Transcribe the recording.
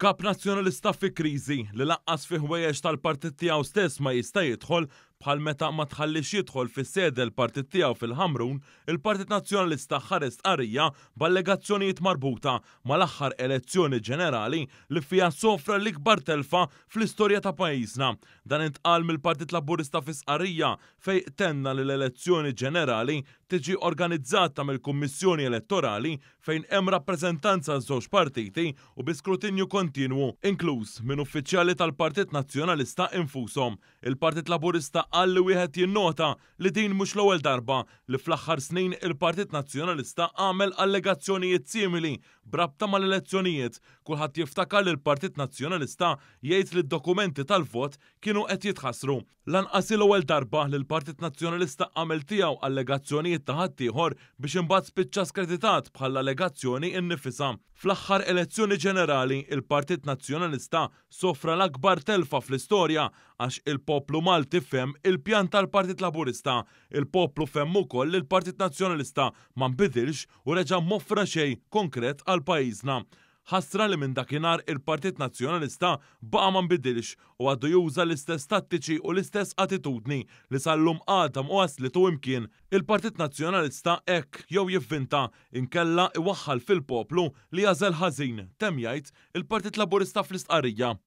Kap nazzjonalista fi kriżi li laqqas fi ħwejjeġ tal-partit tiegħu stess ma jista' jidħol bħal meta ma tħallix jidħol fis-sede l-partit tiegħu fil-Ħamrun, il-Partit Nazzjonalista ħares qarrija b'allegazzjonijiet marbuta mal-aħħar elezzjoni ġenerali li fiha sofra l-ikbar telfa fl-istorja ta' pajjiżna. Dan intqal mill-Partit Laburista fi sqarrija fejn tenna li l-elezzjoni ġenerali tiġi organizzata mill-Kummissjoni Elettorali fejn hemm rappreżentanza żewġ partiti u bi skrutinju kontinwu, inkluż minn uffiċjali tal-Partit Nazzjonalista infushom. Il-Partit Laburista qal li wieħed jinnota li din mhux l-ewwel darba li fl-aħħar snin il-Partit Nazzjonalista għamel allegazzjonijiet simili brabta mal-elezzjonijiet. Kulħadd jiftakar li l-Partit Nazzjonalista jgħid li d-dokumenti tal-vot kienu qed jitħassru. Lanqas l-ewwel darba li l-Partit Nazzjonalista għamel tiegħu allegazzjonijiet ta' ħadd ieħor biex imbagħad spiċċa skreditat bħala allegazzjoni innifisha. Fl-aħħar elezzjoni ġenerali il-Partit Nazzjonalista sofra l-akbar telfa fl-istorja għax il-poplu Malti fhem il-pjan tal-Partit Laburista. Il-poplu femm ukoll li l-Partit Nazzjonalista ma nbidilx u reġa' moffra xejn konkret għal pajjiżna. Ħasra li minn dakinhar il-Partit Nazzjonalista baqa' ma nbidilx u għadu juża l-istess tattiċi u l-istess attitudni li sal-lum għadhom u għaslitu imkien. Il-Partit Nazzjonalista hekk jew jivvinta inkella iwaħħal fil-poplu li jażel ħażin, temm jgħid il-Partit Laburista fl-istqarrija.